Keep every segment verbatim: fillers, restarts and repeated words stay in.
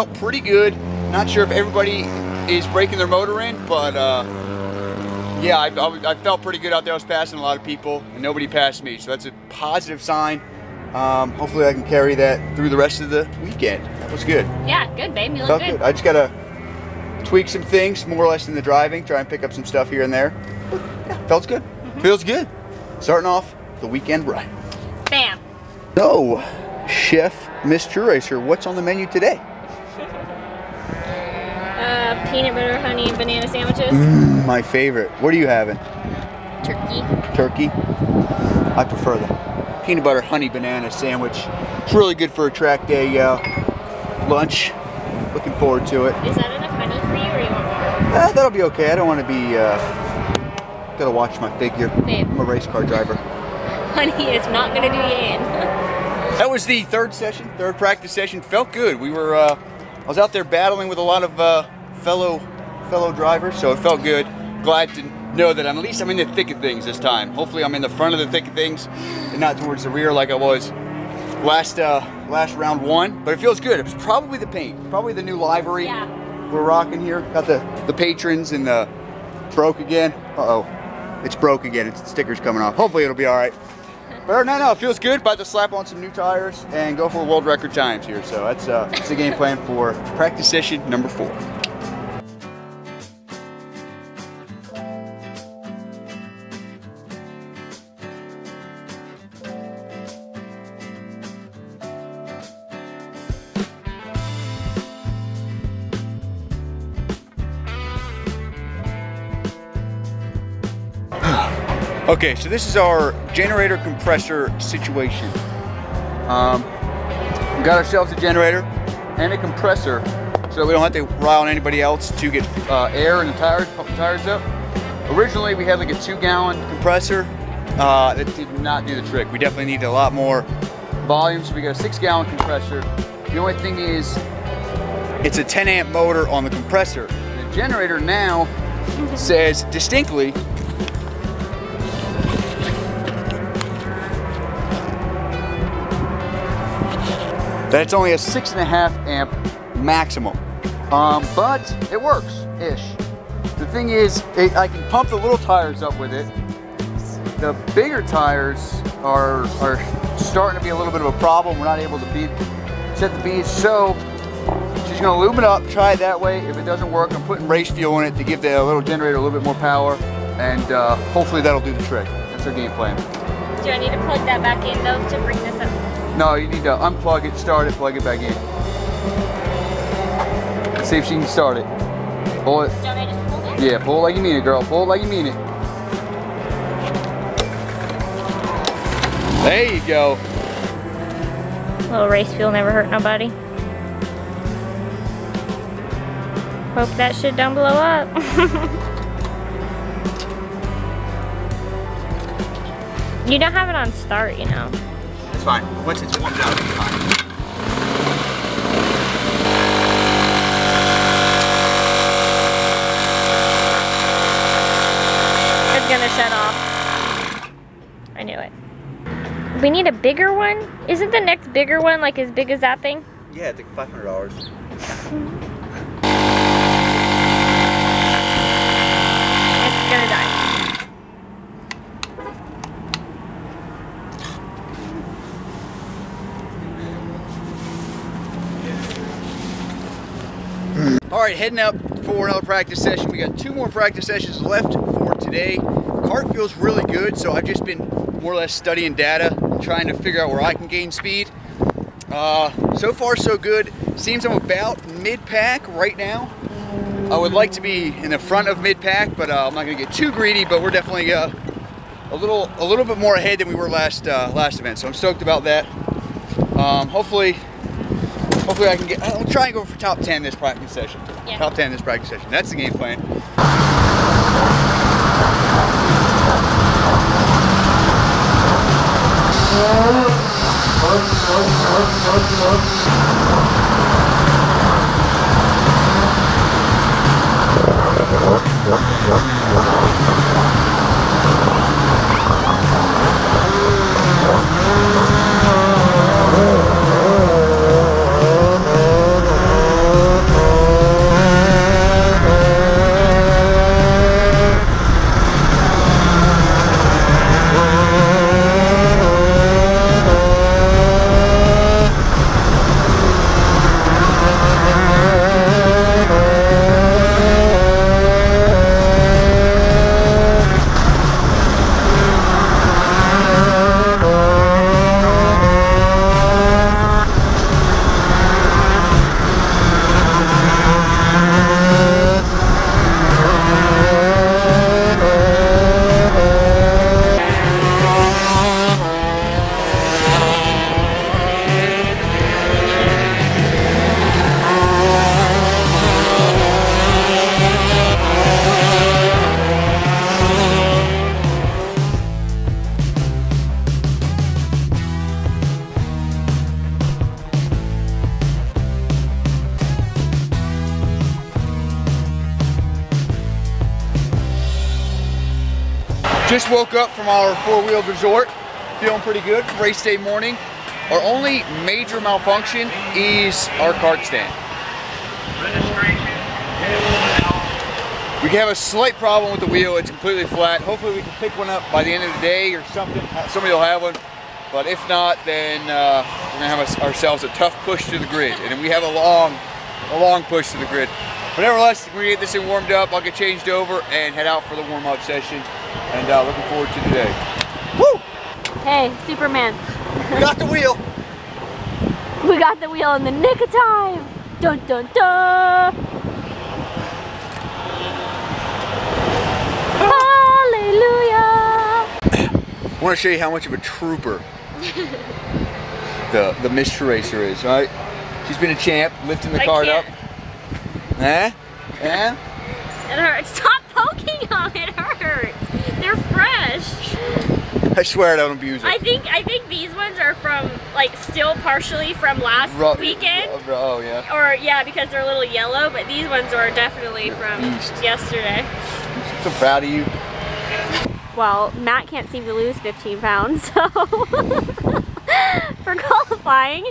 out pretty good. Not sure if everybody is breaking their motor in, but uh, yeah, I, I, I felt pretty good out there. I was passing a lot of people, and nobody passed me, so that's a positive sign. Um, hopefully I can carry that through the rest of the weekend. That was good. Yeah, good, babe. You look good. good. I just got to tweak some things, more or less in the driving, try and pick up some stuff here and there. But yeah, felt good. Mm-hmm. Feels good. Starting off the weekend right. Bam. So, Chef Miss True Racer, what's on the menu today? uh, peanut butter, honey, and banana sandwiches. Mm, my favorite. What are you having? Turkey. Turkey? I prefer that. Peanut butter honey banana sandwich. It's really good for a track day uh, lunch. Looking forward to it. Is that enough honey for you, or you want more? Uh, that'll be okay. I don't want to be. Uh, gotta watch my figure. Babe. I'm a race car driver. Honey is not gonna do you in. That was the third session, third practice session. Felt good. We were. Uh, I was out there battling with a lot of uh, fellow fellow drivers, so it felt good. Glad to know that I'm, at least I'm in the thick of things this time. Hopefully I'm in the front of the thick of things and not towards the rear like I was last uh, last round one. But it feels good. It was probably the paint, probably the new livery yeah. we're rocking here. Got the, the patrons and the broke again. Uh-oh, it's broke again. It's the sticker's coming off. Hopefully it'll be all right. But no, no, it feels good. About to slap on some new tires and go for world record times here. So that's, uh, that's the game plan for practice session number four. Okay, so this is our generator compressor situation. Um, we got ourselves a generator and a compressor so we don't have to rely on anybody else to get uh, air in the tires, pump the tires up. Originally we had like a two gallon compressor. Uh, that did not do the trick. We definitely need a lot more volume, so we got a six gallon compressor. The only thing is it's a ten amp motor on the compressor. The generator now says distinctly, that it's only a six and a half amp maximum. Um, but it works, ish. The thing is, it, I can pump the little tires up with it. The bigger tires are, are starting to be a little bit of a problem. We're not able to beat, set the beads. So she's gonna lube it up, try it that way. If it doesn't work, I'm putting race fuel in it to give the little generator a little bit more power. And uh, hopefully that'll do the trick. That's our game plan. Do I need to plug that back in though to bring this up? No, you need to unplug it, start it, plug it back in. Let's see if she can start it. Pull it. Do I just pull it? Yeah, pull it like you mean it, girl. Pull it like you mean it. There you go. A little race fuel never hurt nobody. Hope that shit don't blow up. You don't have it on start, you know. It's fine. Once it's warmed up, it's fine. It's gonna shut off. I knew it. We need a bigger one? Isn't the next bigger one like as big as that thing? Yeah, it's like five hundred dollars. All right, heading up for another practice session. We got two more practice sessions left for today. The cart feels really good, so I've just been more or less studying data and trying to figure out where I can gain speed. Uh, so far, so good. Seems I'm about mid-pack right now. I would like to be in the front of mid-pack, but uh, I'm not gonna get too greedy, but we're definitely uh, a little a little bit more ahead than we were last, uh, last event, so I'm stoked about that. Um, hopefully, Hopefully I can get, I'll try and go for top ten this practice session. Yeah. Top ten this practice session. That's the game plan. Oh, Just woke up from our four-wheeled resort, feeling pretty good, race day morning. Our only major malfunction is our cart stand. We have a slight problem with the wheel, it's completely flat. Hopefully we can pick one up by the end of the day or something, somebody will have one. But if not, then uh, we're gonna have ourselves a tough push to the grid. And we have a long, a long push to the grid. But nevertheless, we're gonna get this thing warmed up, I'll get changed over and head out for the warm-up session. And uh, looking forward to today. Woo! Hey, Superman. We got the wheel. We got the wheel in the nick of time. Dun dun dun. Hallelujah. I want to show you how much of a trooper the the Miss Racer is. All right, she's been a champ lifting the I card can't. up. Huh? Huh? It hurts. Stop poking them. It hurts. They're fresh. I swear I don't abuse it. I think I think these ones are from like still partially from last Ru weekend. Oh yeah. Or yeah, because they're a little yellow, but these ones are definitely from East. yesterday. I'm so proud of you. Well, Matt can't seem to lose fifteen pounds, so for qualifying,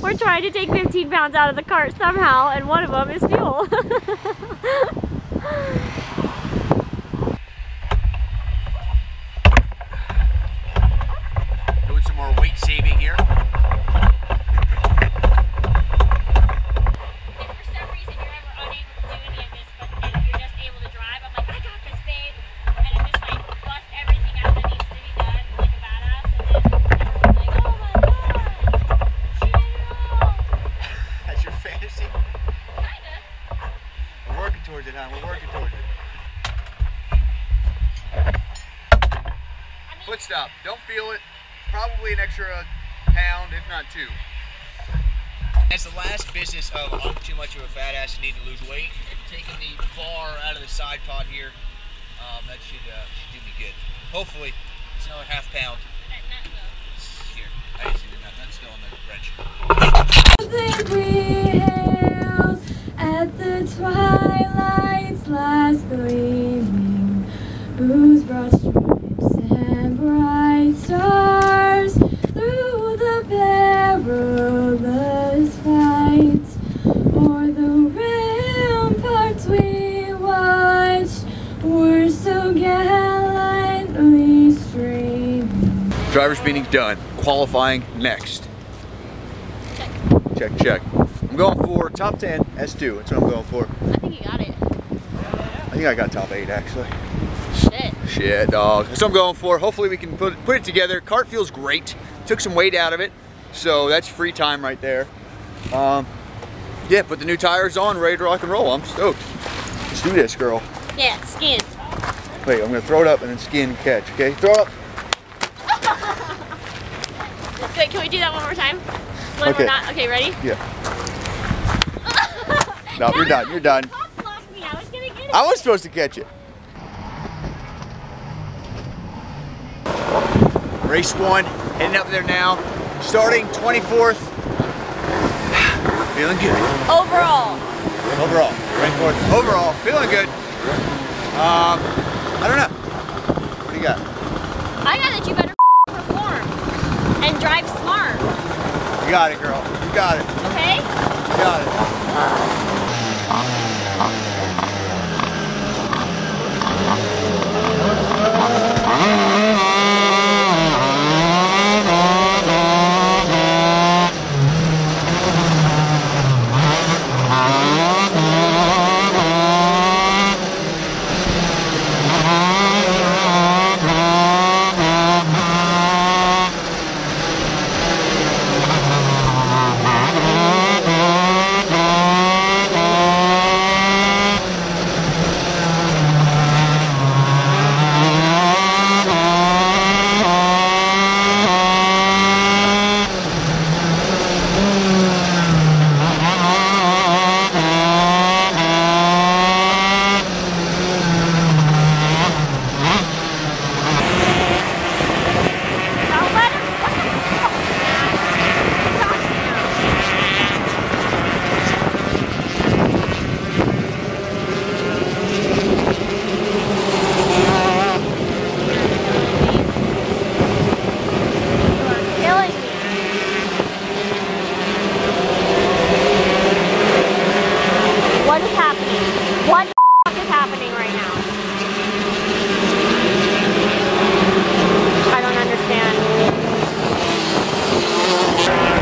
we're trying to take fifteen pounds out of the cart somehow, and one of them is fuel. Saving here. If for some reason you're ever unable to do any of this, but and you're just able to drive, I'm like, I got this, babe. And I just like bust everything out that needs to be done, like a badass. And then like, oh my god, she did it all. That's your fantasy? Kinda. We're working towards it, huh? We're working towards it. I mean, foot stop. Don't feel it. Probably an extra pound, if not two. That's the last business of I'm too much of a fat ass and need to lose weight. Taking the bar out of the side pod here, um, that should, uh, should do me good. Hopefully, it's another half pound. Here, I didn't see the nut. That's still on the wrench. The wheels at the twilight's last gleaming, booze brought stripes and bright stars. Perilous fights, or the ramparts we watched were so gallantly streaming. Driver's meeting done. Qualifying next. Check. Check, check. I'm going for top ten S two. That's what I'm going for. I think you got it. I think I got top eight, actually. Shit. Shit, dog. That's what I'm going for. Hopefully we can put, put it together. Cart feels great. Took some weight out of it. So that's free time right there. Um, yeah, put the new tires on, ready to rock and roll. I'm stoked. Let's do this, girl. Yeah, skin. Wait, I'm gonna throw it up and then skin catch, okay? Throw it up. Wait, can we do that one more time? When okay. We're not, okay, ready? Yeah. no, no, you're done, you're done. Me. I, was gonna get it. I was supposed to catch it. Race one, heading up there now. Starting twenty-fourth, feeling good. Overall. Overall, twenty-fourth. Overall, feeling good. Um, I don't know, what do you got? I got that you better perform and drive smart. You got it, girl, you got it. Okay? You got it.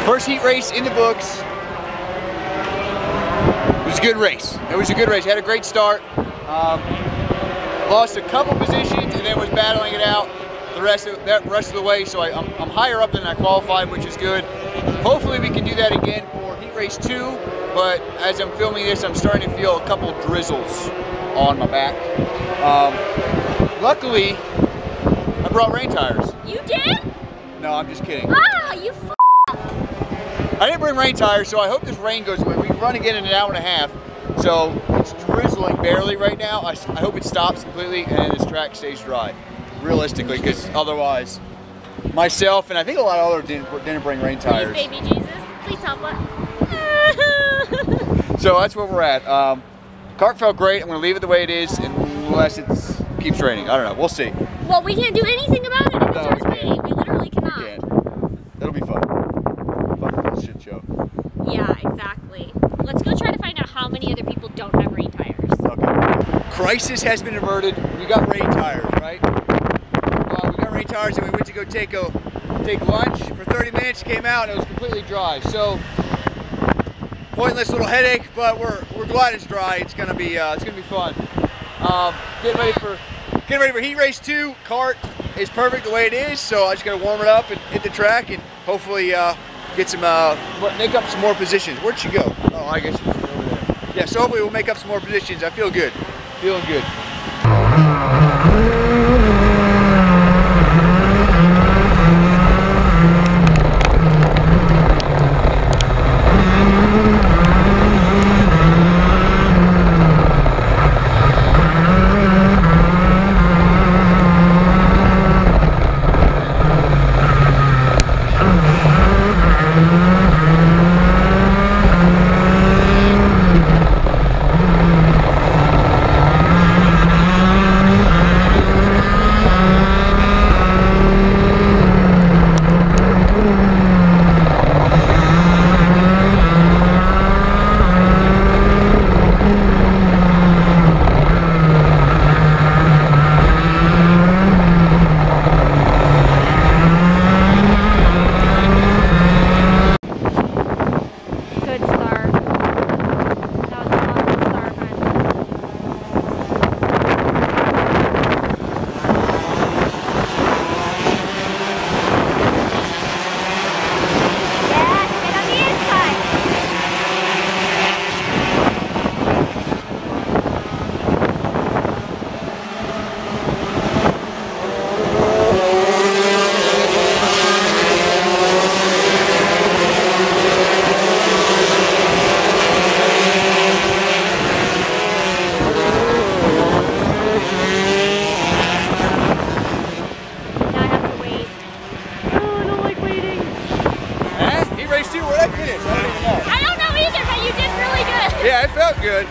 First heat race in the books. It was a good race. It was a good race. Had a great start. Um, lost a couple positions and then was battling it out the rest of that rest of the way. So I, I'm, I'm higher up than I qualified, which is good. Hopefully we can do that again for heat race two. But as I'm filming this, I'm starting to feel a couple drizzles on my back. Um, luckily, I brought rain tires. You did? No, I'm just kidding. Ah, you f***. I didn't bring rain tires, so I hope this rain goes away. We can run again in an hour and a half. So it's drizzling barely right now. I, I hope it stops completely and this track stays dry, realistically, because otherwise, myself and I think a lot of others didn't, didn't bring rain tires. Please, baby Jesus, please help us. So that's where we're at. Um, cart felt great. I'm going to leave it the way it is unless it keeps raining. I don't know. We'll see. Well, we can't do anything about it if it no, starts raining. We literally cannot. We can. That'll be fun. Fucking shit show. Yeah, exactly. Let's go try to find out how many other people don't have rain tires. Okay. Crisis has been averted. We got rain tires, right? Uh, we got rain tires and we went to go take, a, take lunch for thirty minutes. Came out and it was completely dry. So... pointless little headache, but we're we're glad it's dry. It's gonna be uh, it's gonna be fun. Um, getting ready for getting ready for heat race two. Cart is perfect the way it is, so I just gotta warm it up and hit the track, and hopefully uh, get some uh, make up some more positions. Where'd she go? Oh, I guess she was over there. Yeah, so hopefully we'll make up some more positions. I feel good, feeling good. Yeah, it felt good.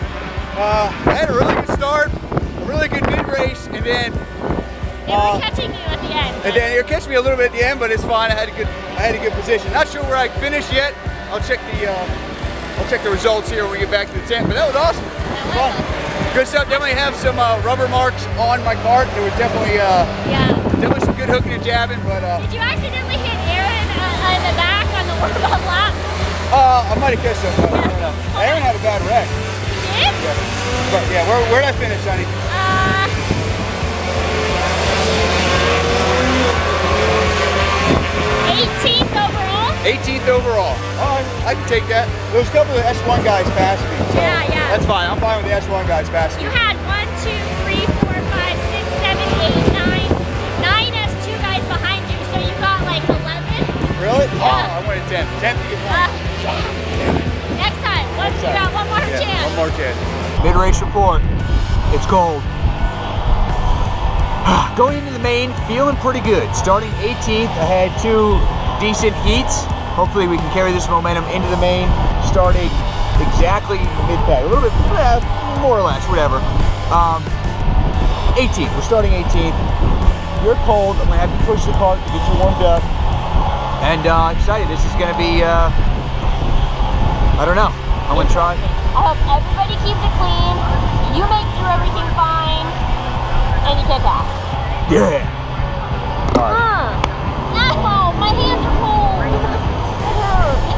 Uh, I had a really good start, a really good mid-race, and then... They uh, were catching you at the end. And then you're catching me a little bit at the end, but it's fine. I had a good, I had a good position. Not sure where I finished yet. I'll check the, uh, I'll check the results here when we get back to the tent. But that was awesome. That was fun. Awesome. Good stuff. Definitely have some uh, rubber marks on my cart. There was definitely, uh, yeah, definitely some good hooking and jabbing. But uh, did you accidentally hit Aaron uh, in the back on the warm-up lap? Uh, I might have kissed him, but I don't know. Aaron had a bad wreck. You did? Yeah. But yeah, where, where'd I finish, honey? Uh... eighteenth overall? eighteenth overall. All right, I can take that. There was a couple of S one guys past me, so yeah, yeah. That's fine. I'm fine with the S one guys past me. You had one, two, three, four, five, six, seven, eight, nine, nine S two guys behind you, so you got like eleven. Really? Yeah. Oh, I went at ten. ten to get one. Uh, Next time, one, Next time. You got one more yeah, chance. One more chance. Mid-race report. It's cold. Going into the main, feeling pretty good. Starting eighteenth, I had two decent heats. Hopefully, we can carry this momentum into the main. Starting exactly mid-pack, a little bit, more or less, whatever. Um, eighteenth. We're starting eighteenth. You're cold. I'm gonna have to push the cart to get you warmed up. And uh, excited. This is gonna be. Uh, I don't know. I'm gonna try. I hope everybody keeps it clean. You make do everything fine, and you kick off. Yeah. All right. Huh. No, my hands are cold.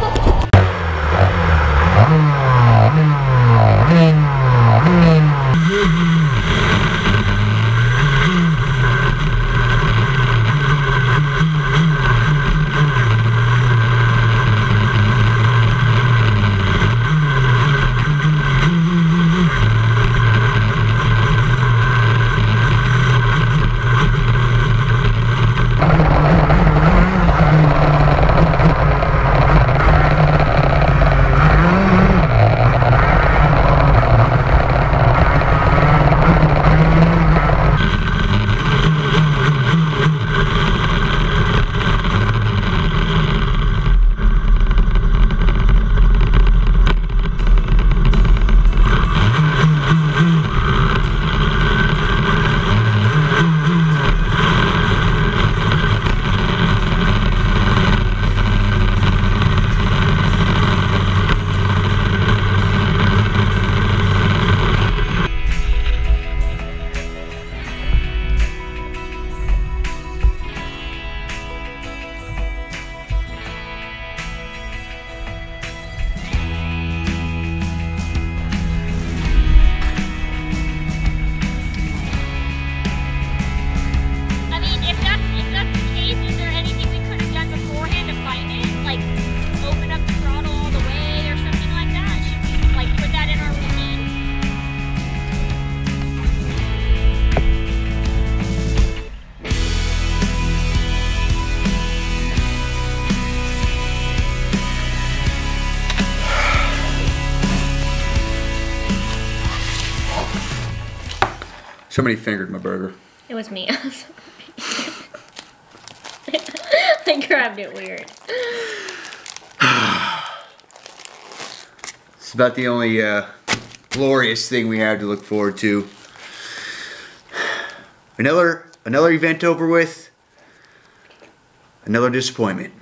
Somebody fingered my burger. It was me. I'm sorry. I grabbed it weird. It's about the only uh, glorious thing we have to look forward to. Another another event over with. Another disappointment.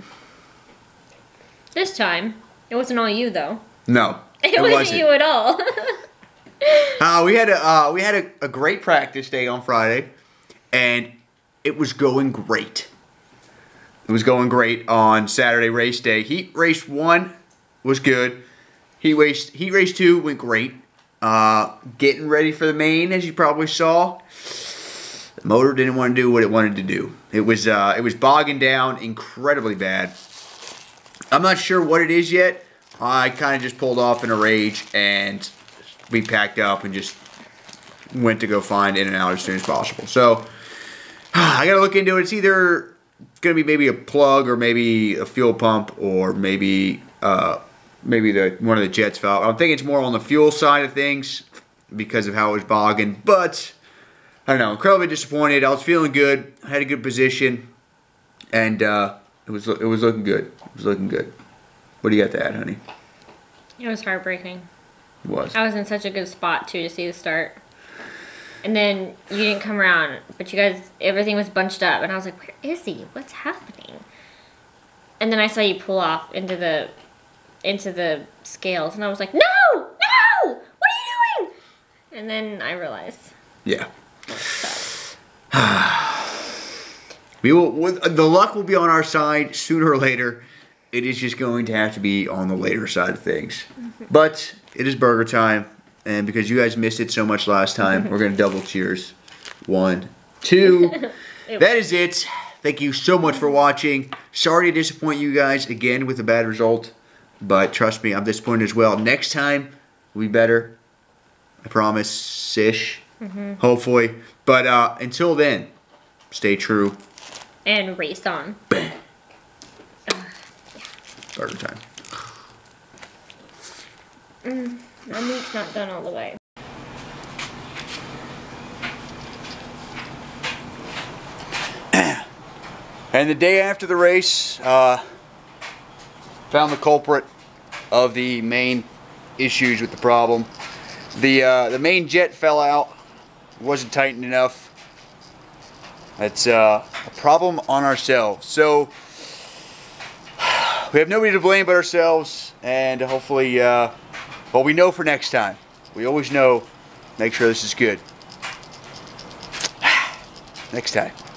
This time, it wasn't all you though. No, it, it wasn't, wasn't you at all. uh, we had a uh, we had a, a great practice day on Friday, and it was going great. It was going great on Saturday race day. Heat race one was good. Heat race, heat race two went great. Uh, getting ready for the main, as you probably saw. The motor didn't want to do what it wanted to do. It was uh, it was bogging down incredibly bad. I'm not sure what it is yet. I kind of just pulled off in a rage, and we packed up and just went to go find In-N-Out as soon as possible. So I got to look into it. It's either going to be maybe a plug, or maybe a fuel pump, or maybe uh, maybe the one of the jets valve. I'm thinking it's more on the fuel side of things because of how it was bogging. But I don't know, incredibly disappointed. I was feeling good, I had a good position, and uh, it was it was looking good. It was looking good. What do you got to add, honey? It was heartbreaking. It was. I was in such a good spot too to see the start, and then you didn't come around, but you guys, everything was bunched up, and I was like, where is he? What's happening? And then I saw you pull off into the into the scales, and I was like, no, no, what are you doing? And then I realized. Yeah. we will. The luck will be on our side sooner or later. It is just going to have to be on the later side of things. Mm-hmm. But it is burger time. And because you guys missed it so much last time, we're going to double cheers. One, two. That is it. Thank you so much for watching. Sorry to disappoint you guys again with a bad result. But trust me, I'm disappointed as well. Next time, we'll be better. I promise-ish. Mm-hmm. Hopefully. But uh, until then, stay true. And race on. Bam. Uh, yeah. Burger time. Mm. My meat's not done all the way. And the day after the race, uh, found the culprit of the main issues with the problem. The uh, the main jet fell out, wasn't tightened enough. That's uh, a problem on ourselves. So we have nobody to blame but ourselves, and hopefully. Uh, Well, we know for next time. We always know. Make sure this is good. Next time.